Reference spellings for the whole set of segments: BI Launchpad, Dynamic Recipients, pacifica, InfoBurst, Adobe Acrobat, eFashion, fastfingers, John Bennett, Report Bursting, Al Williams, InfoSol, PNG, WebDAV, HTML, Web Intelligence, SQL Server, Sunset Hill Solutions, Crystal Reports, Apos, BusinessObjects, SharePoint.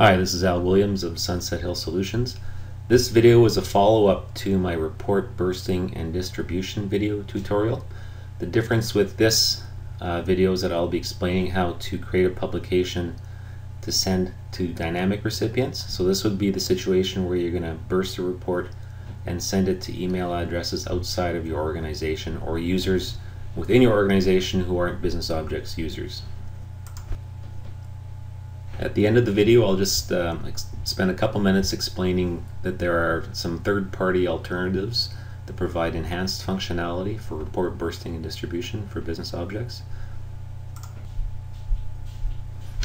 Hi, this is Al Williams of Sunset Hill Solutions. This video is a follow-up to my report bursting and distribution video tutorial. The difference with this video is that I'll be explaining how to create a publication to send to dynamic recipients. So this would be the situation where you're going to burst a report and send it to email addresses outside of your organization or users within your organization who aren't BusinessObjects users. At the end of the video, I'll just spend a couple minutes explaining that there are some third-party alternatives that provide enhanced functionality for report bursting and distribution for BusinessObjects.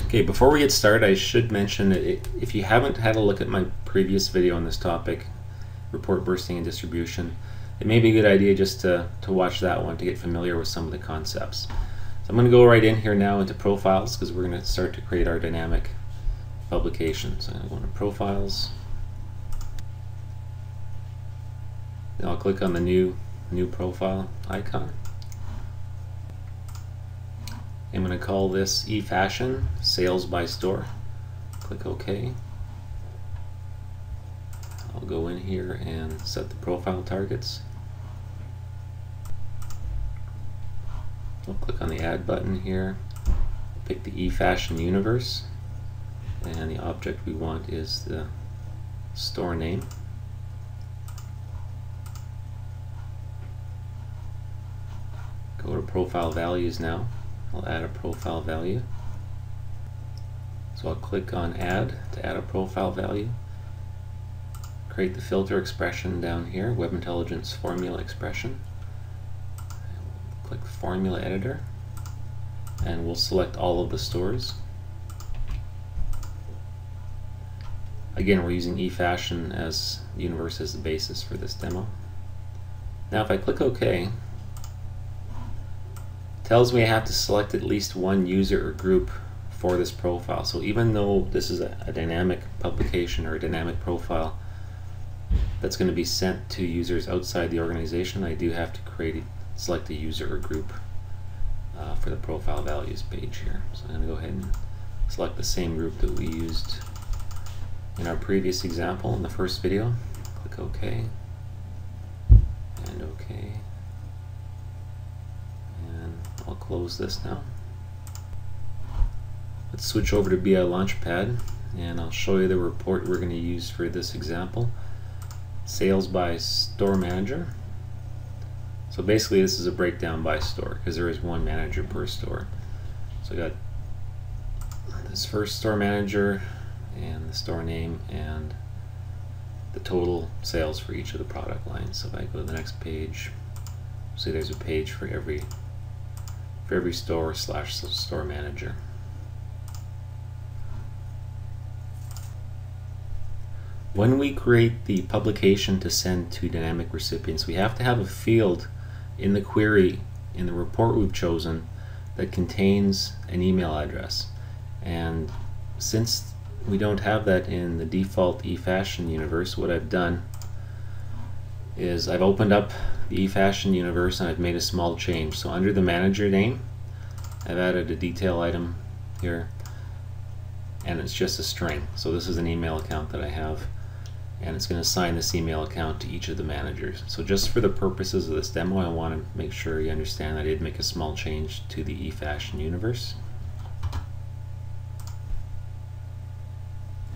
Okay, before we get started, I should mention that if you haven't had a look at my previous video on this topic, report bursting and distribution, it may be a good idea just to watch that one to get familiar with some of the concepts. So I'm going to go right in here now into Profiles because we're going to start to create our dynamic publication. So I'm going to go into Profiles. Now I'll click on the new profile icon. I'm going to call this eFashion Sales by Store. Click OK. I'll go in here and set the profile targets. We'll click on the Add button here, pick the eFashion universe, and the object we want is the store name. Go to Profile Values now. I'll add a profile value. So I'll click on Add to add a profile value. Create the filter expression down here, Web Intelligence Formula Expression. Click Formula Editor, and we'll select all of the stores. Again, we're using eFashion as universe as the basis for this demo. Now if I click OK, it tells me I have to select at least one user or group for this profile. So even though this is a dynamic publication or a dynamic profile that's going to be sent to users outside the organization, I do have to select a user or group for the profile values page here. So I'm going to go ahead and select the same group that we used in our previous example in the first video. Click OK and OK, and I'll close this now. Let's switch over to BI Launchpad and I'll show you the report we're going to use for this example, Sales by Store Manager. So basically this is a breakdown by store because there is one manager per store. So I got this first store manager and the store name and the total sales for each of the product lines. So if I go to the next page, see there's a page for every store slash store manager. When we create the publication to send to dynamic recipients, we have to have a field in the query, in the report we've chosen, that contains an email address. And since we don't have that in the default eFashion universe, what I've done is I've opened up the eFashion universe and I've made a small change. So under the manager name, I've added a detail item here, and it's just a string. So this is an email account that I have, and it's going to assign this email account to each of the managers. So just for the purposes of this demo, I want to make sure you understand that I did make a small change to the eFashion universe.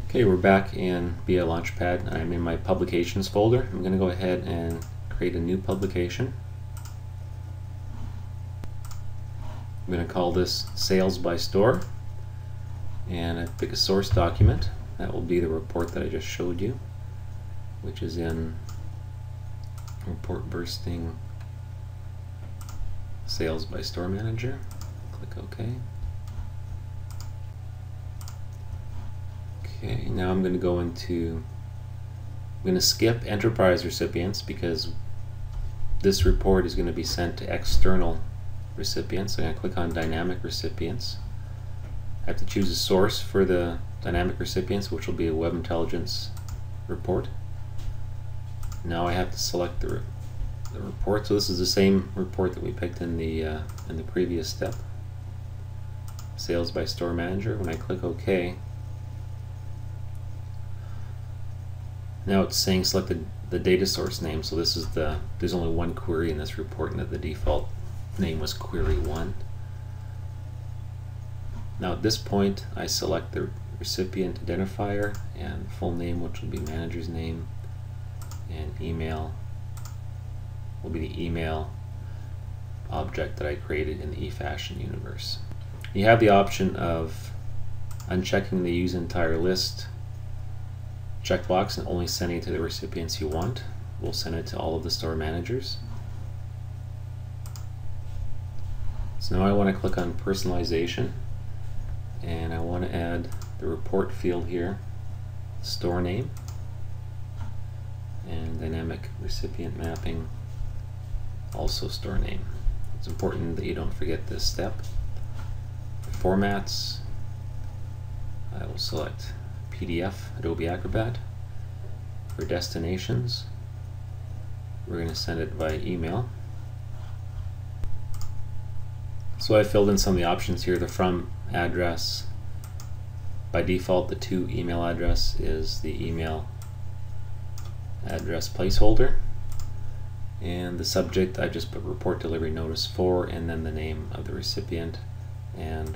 Okay, we're back in BI Launchpad. I'm in my publications folder. I'm going to go ahead and create a new publication. I'm going to call this Sales by Store, and I pick a source document. That will be the report that I just showed you, which is in Report Bursting Sales by Store Manager. Click OK. Okay, now I'm going to go into, I'm going to skip enterprise recipients because this report is going to be sent to external recipients. So I'm going to click on Dynamic Recipients. I have to choose a source for the dynamic recipients, which will be a Web Intelligence report. Now I have to select the report. So this is the same report that we picked in the previous step, Sales by Store Manager. When I click OK, Now it's saying select the data source name. So this is there's only one query in this report, and that the default name was query one. Now at this point, I select the recipient identifier and full name, which will be manager's name, and email will be the email object that I created in the eFashion universe. You have the option of unchecking the use entire list checkbox and only sending it to the recipients you want. We'll send it to all of the store managers. So now I want to click on personalization, and I want to add the report field here, store name, and dynamic recipient mapping, also store name. It's important that you don't forget this step. For formats, I will select PDF, Adobe Acrobat. For destinations, we're going to send it by email. So I filled in some of the options here. The from address, by default the to email address is the email address placeholder, and the subject I just put report delivery notice for, and then the name of the recipient, and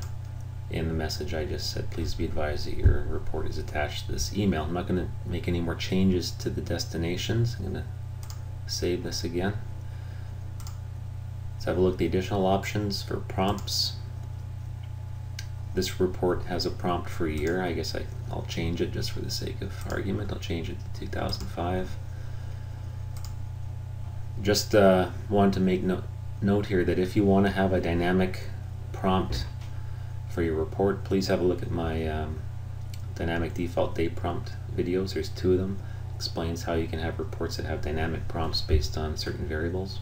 in the message I just said please be advised that your report is attached to this email. I'm not going to make any more changes to the destinations. I'm going to save this again. Let's have a look at the additional options for prompts. This report has a prompt for a year. I guess I'll change it just for the sake of argument. I'll change it to 2005. Just want to make note here that if you want to have a dynamic prompt for your report, please have a look at my dynamic default date prompt videos. There's two of them. Explains how you can have reports that have dynamic prompts based on certain variables.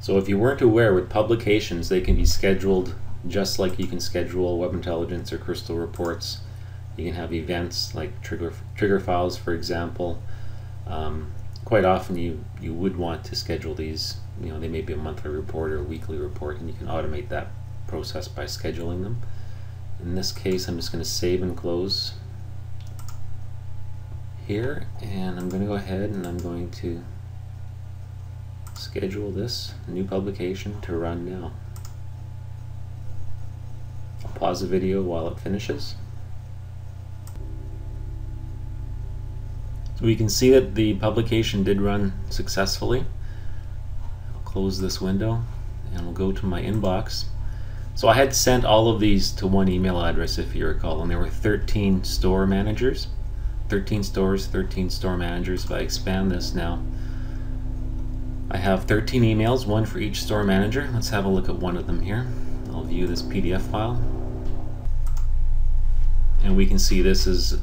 So if you weren't aware, with publications, they can be scheduled just like you can schedule Web Intelligence or Crystal Reports. You can have events like trigger files, for example. Quite often you would want to schedule these. You know, they may be a monthly report or a weekly report, and you can automate that process by scheduling them. In this case, I'm just going to save and close here, and I'm going to go ahead and I'm going to schedule this new publication to run now. I'll pause the video while it finishes. So we can see that the publication did run successfully. I'll close this window and we'll go to my inbox. So I had sent all of these to one email address, if you recall, and there were 13 store managers, 13 stores, 13 store managers. If I expand this now, I have 13 emails, one for each store manager. Let's have a look at one of them here. I'll view this PDF file. And we can see this is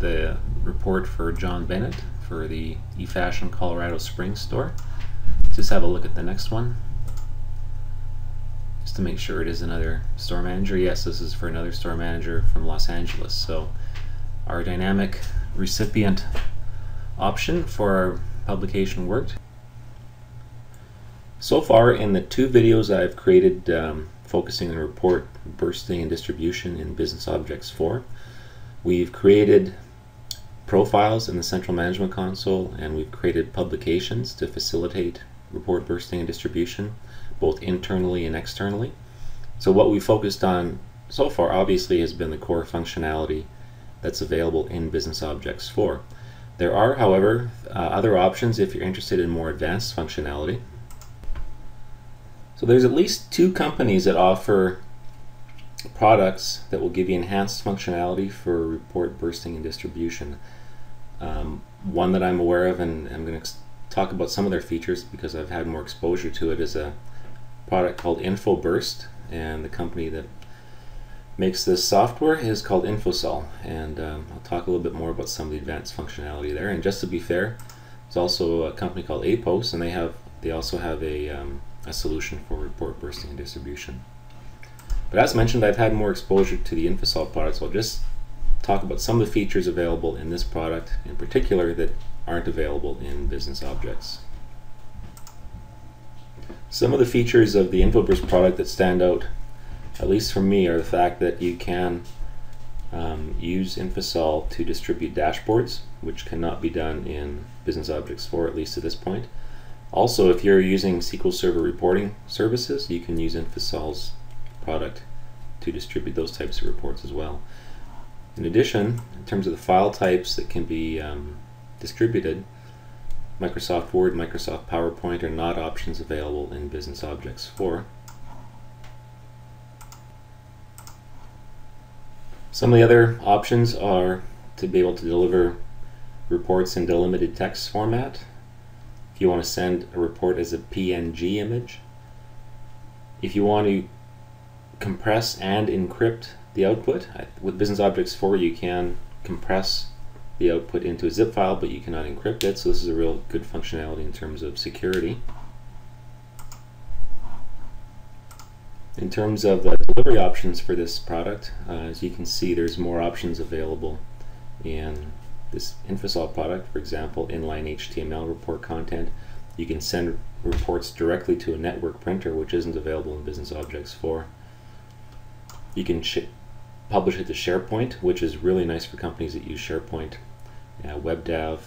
the report for John Bennett for the eFashion Colorado Springs store. Let's just have a look at the next one, just to make sure it is another store manager. Yes, this is for another store manager from Los Angeles. So our dynamic recipient option for our publication worked. So far in the two videos I've created focusing on report bursting and distribution in BusinessObjects 4, we've created profiles in the Central Management Console, and we've created publications to facilitate report bursting and distribution both internally and externally. So what we focused on so far obviously has been the core functionality that's available in BusinessObjects 4. There are, however, other options if you're interested in more advanced functionality. So there's at least two companies that offer products that will give you enhanced functionality for report bursting and distribution. One that I'm aware of, and I'm going to talk about some of their features because I've had more exposure to it, is a product called InfoBurst, and the company that makes this software is called InfoSol, and I'll talk a little bit more about some of the advanced functionality there. And just to be fair, there's also a company called Apos, and they also have a solution for report bursting and distribution. But as mentioned, I've had more exposure to the InfoSol product, so I'll just talk about some of the features available in this product in particular that aren't available in BusinessObjects. Some of the features of the InfoBurst product that stand out, at least for me, are the fact that you can Use InfoSol to distribute dashboards, which cannot be done in BusinessObjects 4, at least at this point. Also, if you're using SQL Server reporting services, you can use InfoSol's product to distribute those types of reports as well. In addition, in terms of the file types that can be distributed, Microsoft Word, Microsoft PowerPoint are not options available in BusinessObjects 4. Some of the other options are to be able to deliver reports in delimited text format. If you want to send a report as a PNG image, if you want to compress and encrypt the output, with BusinessObjects 4 you can compress the output into a zip file, but you cannot encrypt it, so this is a real good functionality in terms of security. In terms of the delivery options for this product, as you can see, there's more options available in this InfoSol product. For example, inline HTML report content. You can send reports directly to a network printer, which isn't available in BusinessObjects 4. You can publish it to SharePoint, which is really nice for companies that use SharePoint, WebDAV,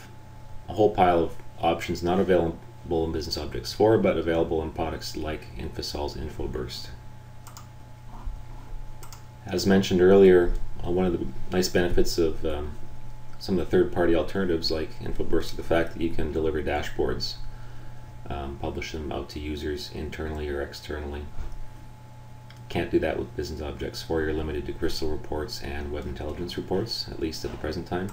a whole pile of options not available in BusinessObjects 4, but available in products like InfoSol's InfoBurst. As mentioned earlier, one of the nice benefits of some of the third-party alternatives like InfoBurst is the fact that you can deliver dashboards, publish them out to users internally or externally. Can't do that with BusinessObjects 4. You're limited to Crystal Reports and Web Intelligence reports, at least at the present time.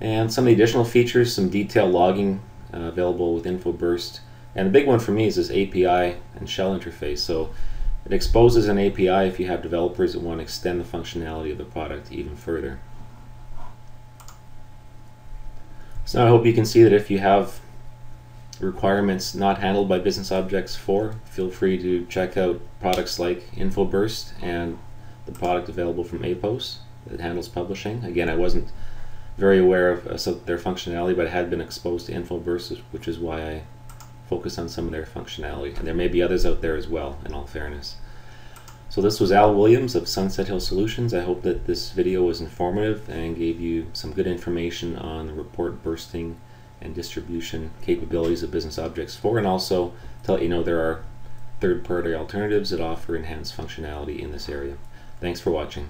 And some of the additional features, some detailed logging available with InfoBurst. And the big one for me is this API and shell interface. So it exposes an API if you have developers that want to extend the functionality of the product even further. So I hope you can see that if you have requirements not handled by BusinessObjects 4, feel free to check out products like InfoBurst and the product available from Apos that handles publishing. Again, I wasn't very aware of their functionality, but I had been exposed to InfoBurst, which is why I focused on some of their functionality. And there may be others out there as well, in all fairness. So this was Al Williams of Sunset Hill Solutions. I hope that this video was informative and gave you some good information on the report bursting and distribution capabilities of BusinessObjects 4, and also to let you know there are third-party alternatives that offer enhanced functionality in this area. Thanks for watching.